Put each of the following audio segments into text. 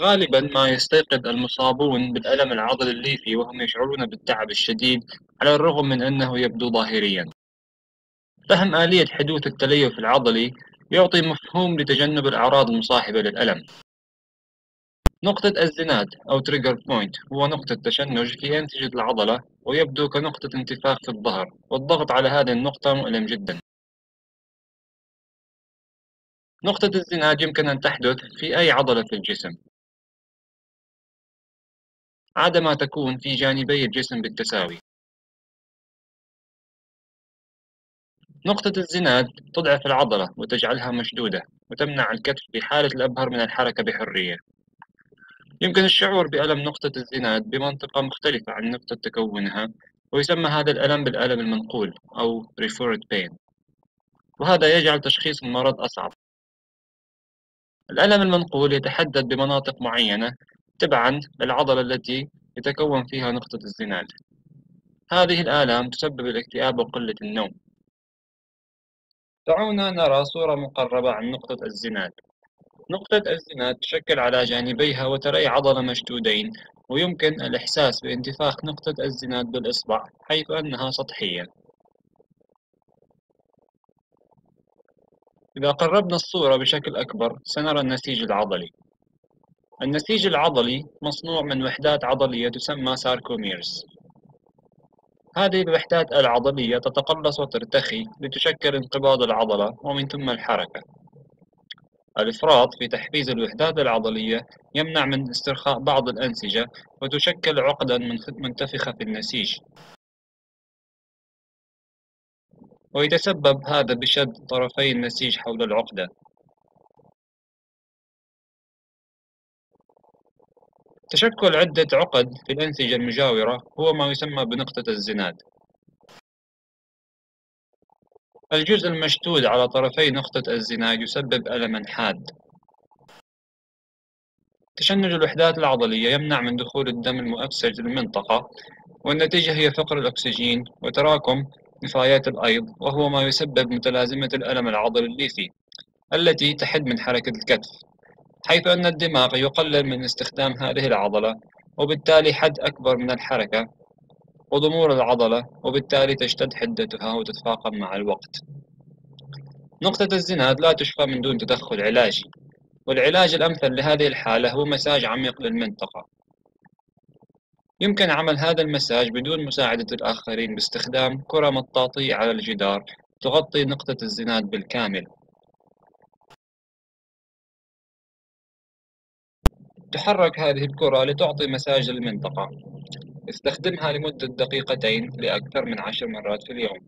غالبا ما يستيقظ المصابون بالألم العضلي الليفي وهم يشعرون بالتعب الشديد على الرغم من أنه يبدو ظاهريا. فهم آلية حدوث التليف العضلي يعطي مفهوم لتجنب الأعراض المصاحبة للألم. نقطة الزناد أو تريجر بوينت هو نقطة تشنج في أنسجة العضلة ويبدو كنقطة انتفاخ في الظهر، والضغط على هذه النقطة مؤلم جدا. نقطة الزناد يمكن أن تحدث في أي عضلة في الجسم عادما تكون في جانبي الجسم بالتساوي. نقطة الزناد تضعف العضلة وتجعلها مشدودة وتمنع الكتف في حالة الأبهر من الحركة بحرية. يمكن الشعور بألم نقطة الزناد بمنطقة مختلفة عن نقطة تكونها، ويسمى هذا الألم بالألم المنقول أو referred pain، وهذا يجعل تشخيص المرض أصعب. الألم المنقول يتحدد بمناطق معينة تبعاً للعضلة التي يتكون فيها نقطة الزناد. هذه الآلام تسبب الاكتئاب وقلة النوم. دعونا نرى صورة مقربة عن نقطة الزناد. نقطة الزناد تشكل على جانبيها وتري عضلة مشدودين، ويمكن الإحساس بانتفاخ نقطة الزناد بالإصبع حيث أنها سطحية. إذا قربنا الصورة بشكل أكبر سنرى النسيج العضلي. النسيج العضلي مصنوع من وحدات عضلية تسمى ساركوميرز. هذه الوحدات العضلية تتقلص وترتخي لتشكل انقباض العضلة ومن ثم الحركة. الإفراط في تحفيز الوحدات العضلية يمنع من استرخاء بعض الأنسجة وتشكل عقداً منتفخة في النسيج، ويتسبب هذا بشد طرفي النسيج حول العقدة. تشكل عدة عقد في الأنسجة المجاورة هو ما يسمى بنقطة الزناد. الجزء المشدود على طرفي نقطة الزناد يسبب ألماً حاد. تشنج الوحدات العضلية يمنع من دخول الدم المؤكسج للمنطقة، والنتيجة هي فقر الأكسجين وتراكم نفايات الأيض، وهو ما يسبب متلازمة الألم العضلي الليفي التي تحد من حركة الكتف، حيث أن الدماغ يقلل من استخدام هذه العضلة وبالتالي حد أكبر من الحركة وضمور العضلة، وبالتالي تشتد حدتها وتتفاقم مع الوقت. نقطة الزناد لا تشفى من دون تدخل علاجي، والعلاج الأمثل لهذه الحالة هو مساج عميق للمنطقة. يمكن عمل هذا المساج بدون مساعدة الآخرين باستخدام كرة مطاطية على الجدار تغطي نقطة الزناد بالكامل. تحرك هذه الكرة لتعطي مساج للمنطقة. استخدمها لمدة دقيقتين لأكثر من 10 مرات في اليوم.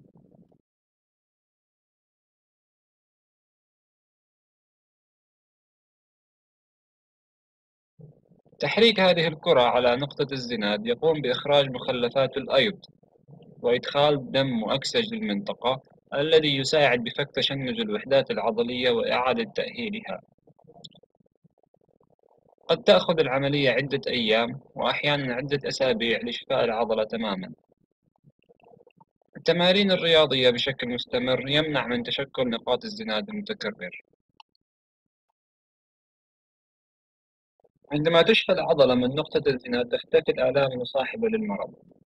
تحريك هذه الكرة على نقطة الزناد يقوم بإخراج مخلفات الأيض وإدخال دم مؤكسج للمنطقة الذي يساعد بفك تشنج الوحدات العضلية وإعادة تأهيلها. قد تأخذ العملية عدة أيام وأحياناً عدة أسابيع لشفاء العضلة تماماً. التمارين الرياضية بشكل مستمر يمنع من تشكل نقاط الزناد المتكرر. عندما تشفى العضلة من نقطة الزناد تختفي الآلام المصاحبة للمرض.